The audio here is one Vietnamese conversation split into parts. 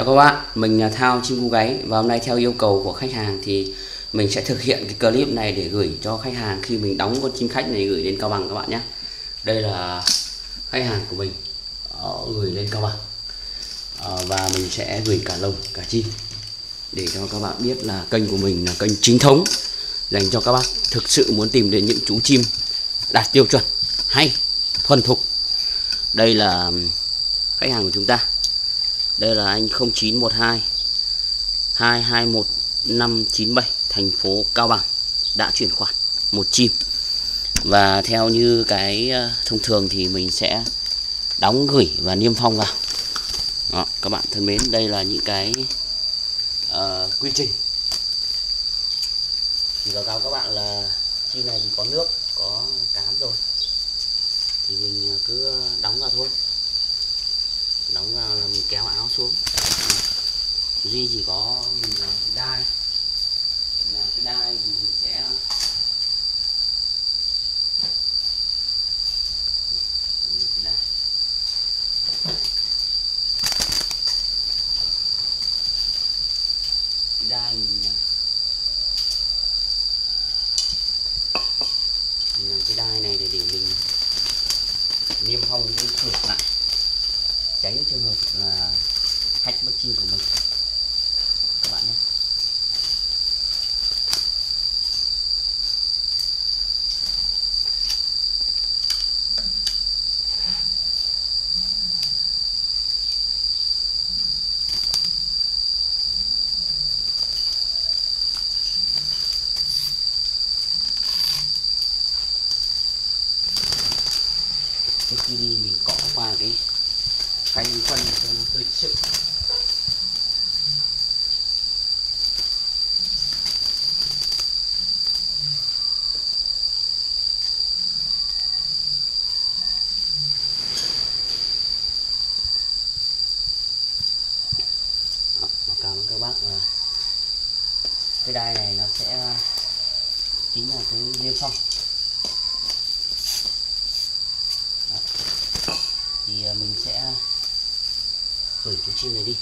Chào các bạn, mình là Thao Chimcugay và hôm nay theo yêu cầu của khách hàng thì mình sẽ thực hiện cái clip này để gửi cho khách hàng khi mình đóng con chim khách này gửi đến Cao Bằng các bạn nhé. Đây là khách hàng của mình gửi lên Cao Bằng và mình sẽ gửi cả lồng cả chim để cho các bạn biết là kênh của mình là kênh chính thống dành cho các bác thực sự muốn tìm đến những chú chim đạt tiêu chuẩn hay thuần thục. Đây là khách hàng của chúng ta. Đây là anh 0912 221597 thành phố Cao Bằng đã chuyển khoản một chim. Và theo như cái thông thường thì mình sẽ đóng gửi và niêm phong vào. Đó, các bạn thân mến, đây là những cái quy trình. Thì báo cáo các bạn là chim này thì có nước, có cám rồi. Thì mình cứ đóng vào thôi. Đóng vào là mình kéo áo xuống, duy chỉ có mình làm đai, là cái đai mình sẽ cái đai mình làm cái đai này để mình niêm phong với cửa lại, tránh trường hợp là khách bắt chim của mình các bạn nhé. Trước khi đi mình cọ qua cái cánh phân cho nó tươi sự. Cảm ơn các bác. Cái đai này nó sẽ chính là cái niêm phong. Đó. Thì mình sẽ gửi chú chim này đi.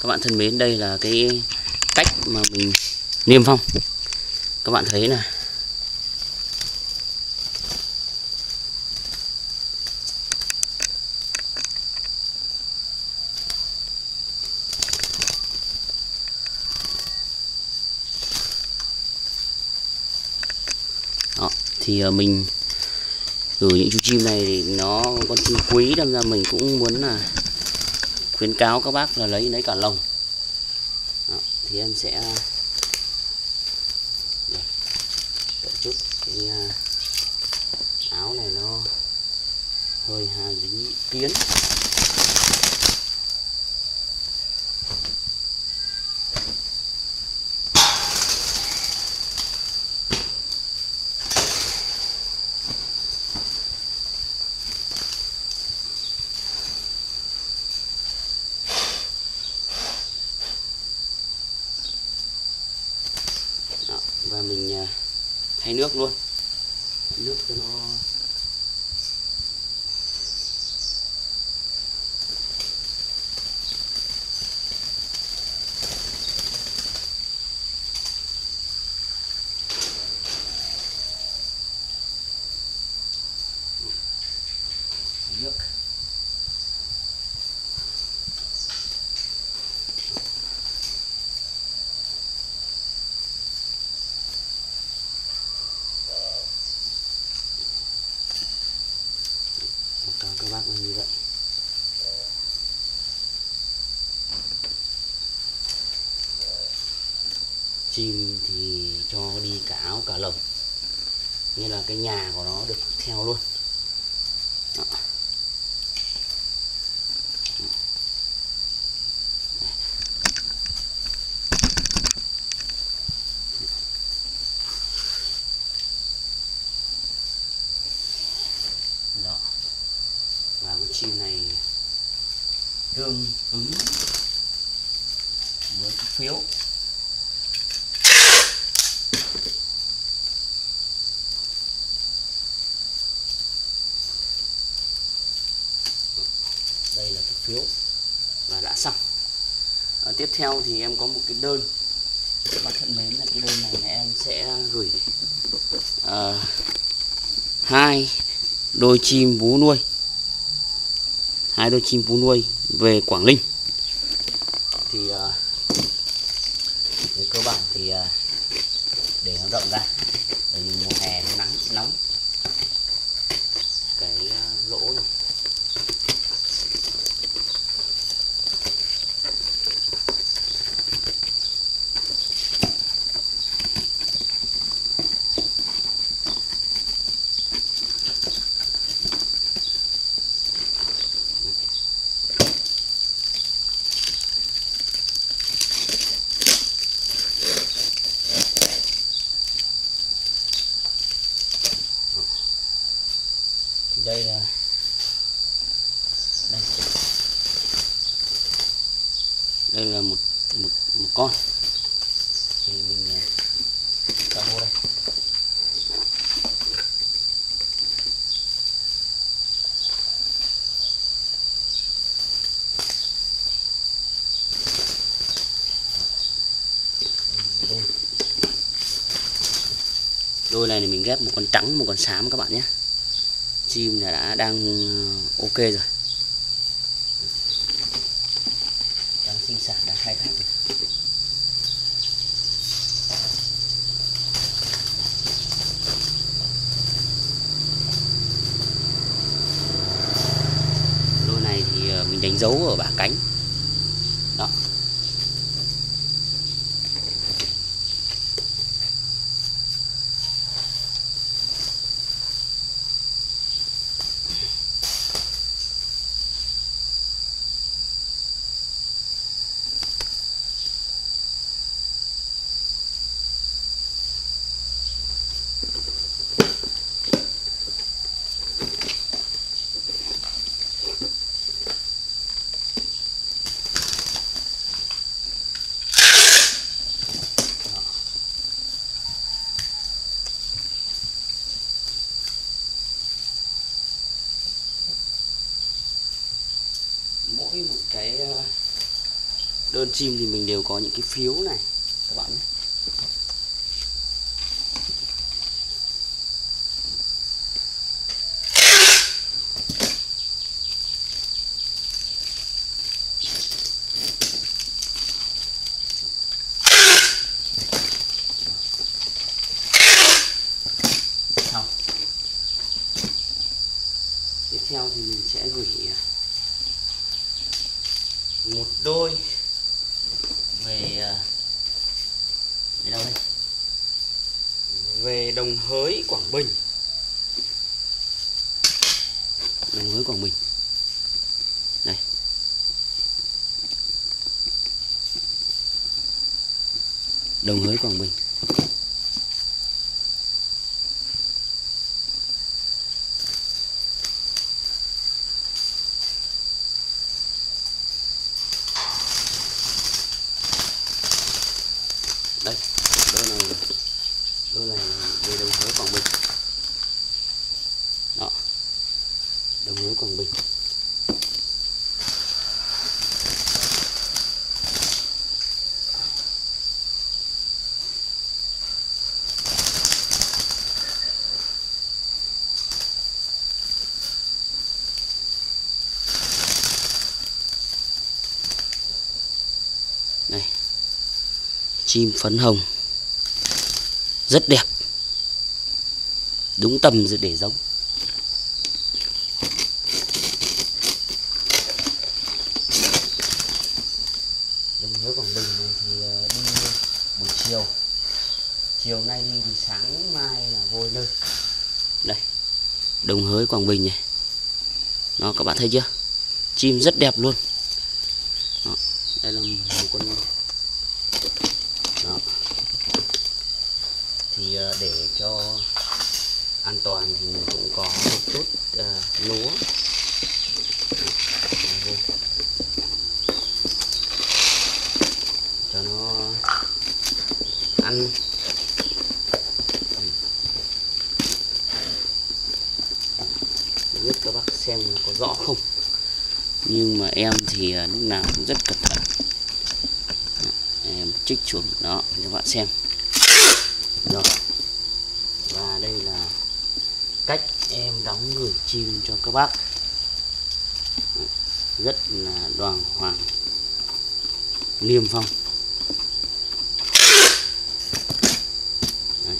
Các bạn thân mến, đây là cái cách mà mình niêm phong. Các bạn thấy là đó, thì mình gửi những chú chim này thì nó con chim quý, đâm ra mình cũng muốn là khuyến cáo các bác là lấy cả lồng. Đó, thì em sẽ đợi chút cái áo này nó hơi hà dính kiến. Và mình thay nước luôn, nước cho nó nước. Các bác là như vậy. Chim thì cho đi cả áo cả lồng, nghĩa là cái nhà của nó được theo luôn. Đó. Đó. Và con chim này tương ứng với cái phiếu. Đây là cái phiếu và đã xong. Tiếp theo thì em có một cái đơn, bác thân mến, là cái đơn này em sẽ gửi hai đôi chim vú nuôi, về Quảng Ninh. Thì về cơ bản thì để nó rộng ra, bởi vì mùa hè nắng nóng, cái lỗ này đây là đây là một con, thì mình cho vô đây. Đôi này thì mình ghép một con trắng, một con xám các bạn nhé. Chim là đã đang ok rồi, đang sinh sản, đang khai thác rồi. Đôi này thì mình đánh dấu ở bả cánh đó. Mỗi một cái đơn chim thì mình đều có những cái phiếu này các bạn nhé. Tiếp theo thì mình sẽ gửi một đôi về đâu đây? Về Đồng Hới, Quảng Bình. Đây. Đồng Hới, Quảng Bình. Đây, đôi này về Đồng Hới, Quảng Bình. Đó, Đồng Hới, Quảng Bình. Này, chim phấn hồng rất đẹp, đúng tầm để giống. Đồng Hới, Quảng Bình thì đi buổi chiều, chiều nay đi thì sáng mai là vôi nơi. Đây, Đồng Hới, Quảng Bình này, nó các bạn thấy chưa, chim rất đẹp luôn. Đó, đây là một con. Đó. Thì để cho an toàn thì mình cũng có một chút lúa. Cho nó ăn. Không biết các bác xem có rõ không, nhưng mà em thì lúc nào cũng rất cẩn thận. trích xuống đó cho bạn xem. Rồi, và đây là cách em đóng gửi chim cho các bác, rất là đoàn hoàng niêm phong. Đấy,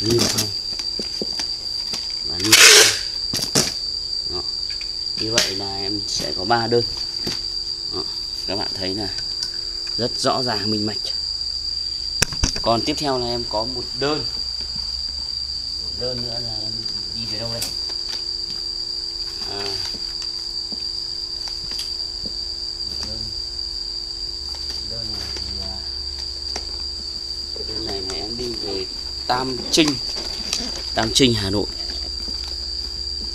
niêm phong và niêm phong. Đó, như vậy là em sẽ có 3 đơn. Đó, các bạn thấy là rất rõ ràng minh mạch. Còn tiếp theo là em có một đơn, nữa là em đi về đâu đây? Đơn này là em đi về Tam Trinh, Hà Nội.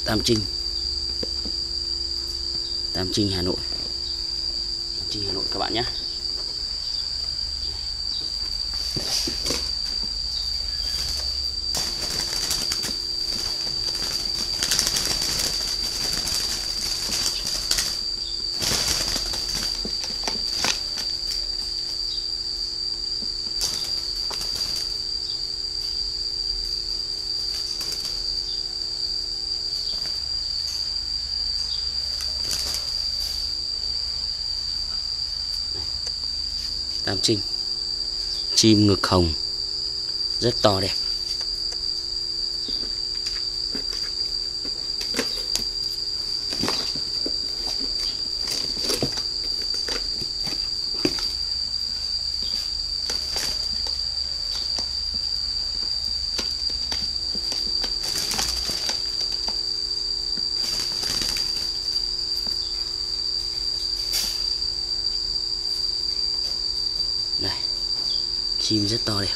Tam Trinh Hà Nội, các bạn nhé. Tam Trinh, chim ngực hồng rất to đẹp. Đây, chim rất to đẹp.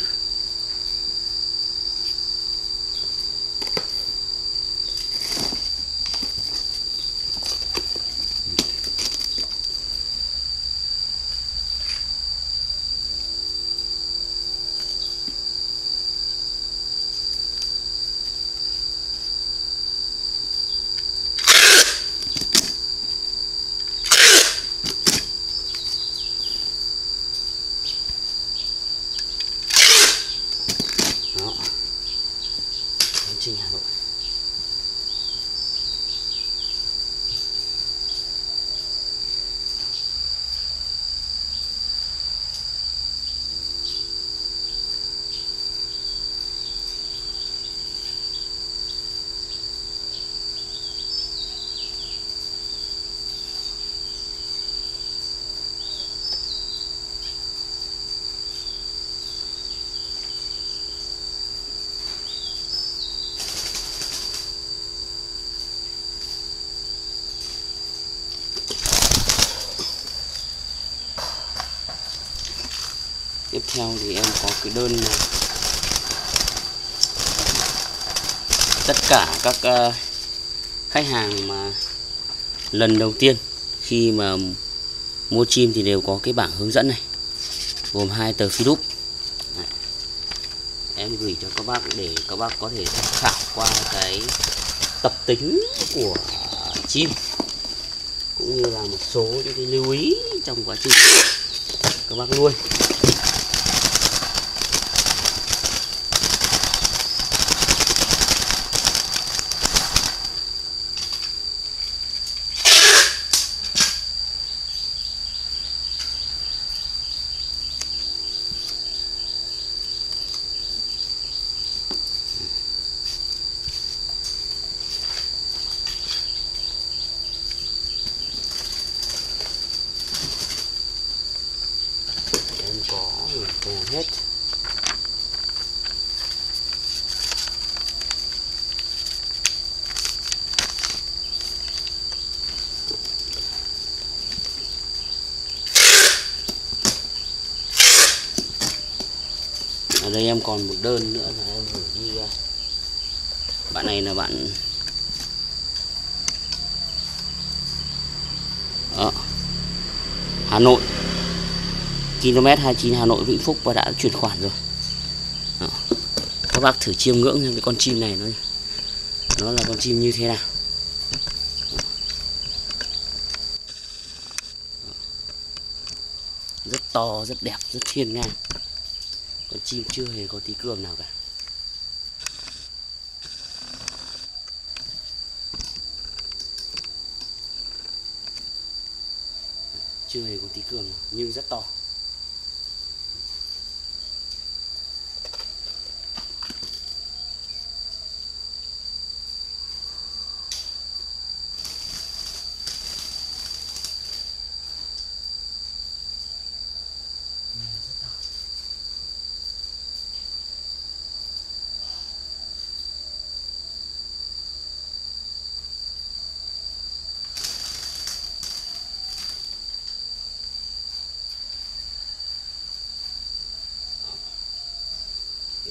Hà Nội. Tiếp theo thì em có cái đơn này. Tất cả các khách hàng mà lần đầu tiên khi mà mua chim thì đều có cái bảng hướng dẫn này, gồm 2 tờ phi đúc. Đấy, em gửi cho các bác để các bác có thể tham khảo qua cái tập tính của chim, cũng như là một số những cái lưu ý trong quá trình các bác nuôi. Có người cùng hết. Ở đây em còn một đơn nữa là em gửi đi. Bạn này là bạn ở Hà Nội, km 29 Hà Nội Vĩnh Phúc, và đã chuyển khoản rồi. Đó, các bác thử chiêm ngưỡng cái con chim này, nó là con chim như thế nào. Đó, rất to, rất đẹp, rất thiên nga. Con chim chưa hề có tí cườm nào cả. Chưa hề có tí cườm nào, nhưng rất to.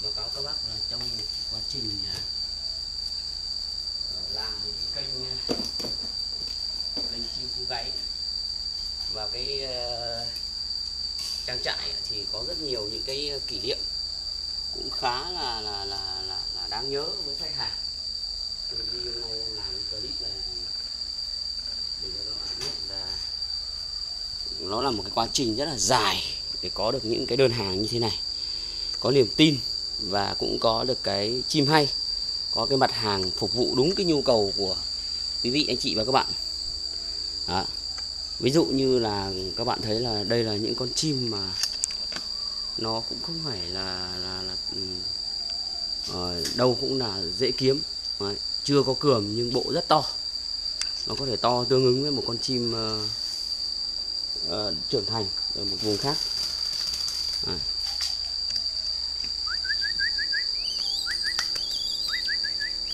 Báo cáo các bác là trong quá trình làm cái kênh Chimcugay và cái trang trại thì có rất nhiều những cái kỷ niệm cũng khá là đáng nhớ với khách hàng. Vì hôm nay em làm clip là để cho các bạn biết là nó là một cái quá trình rất là dài để có được những cái đơn hàng như thế này, có niềm tin và cũng có được cái chim hay, có cái mặt hàng phục vụ đúng cái nhu cầu của quý vị anh chị và các bạn. Đó. Ví dụ như là các bạn thấy là đây là những con chim mà nó cũng không phải là đâu cũng là dễ kiếm. Đấy. Chưa có cườm nhưng bộ rất to, nó có thể to tương ứng với một con chim trưởng thành ở một vùng khác. Đấy.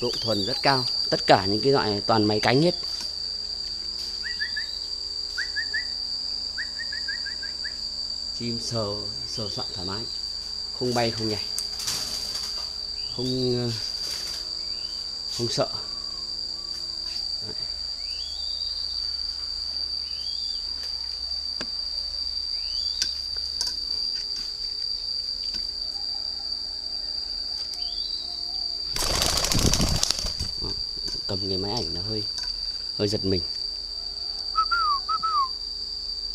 Độ thuần rất cao, tất cả những cái loại toàn máy cánh hết. Chim sờ soạn thoải mái, không bay không nhảy, không sợ. Đấy. Cầm cái máy ảnh là hơi giật mình.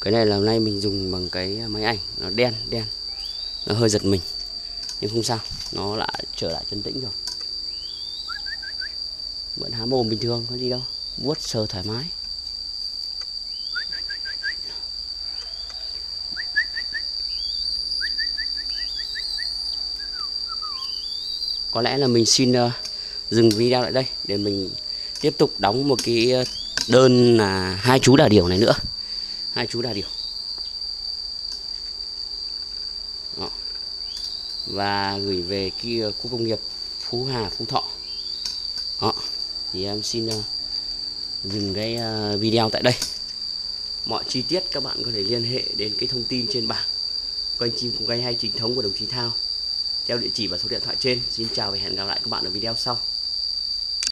Cái này là hôm nay mình dùng bằng cái máy ảnh nó đen, nó hơi giật mình nhưng không sao, nó lại trở lại trấn tĩnh rồi, vẫn há mồm bình thường, có gì đâu, vuốt sờ thoải mái. Có lẽ là mình xin dừng video lại đây để mình tiếp tục đóng một cái đơn là hai chú đà điểu này nữa. Hai chú đà điểu. Đó. Và gửi về kia khu công nghiệp Phú Hà, Phú Thọ. Đó. Thì em xin dừng cái video tại đây. Mọi chi tiết các bạn có thể liên hệ đến cái thông tin trên bảng kênh Chimcugay Hay chính thống của đồng chí Thao theo địa chỉ và số điện thoại trên. Xin chào và hẹn gặp lại các bạn ở video sau.